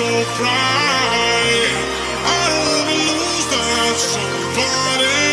so bright. I don't wanna lose that somebody.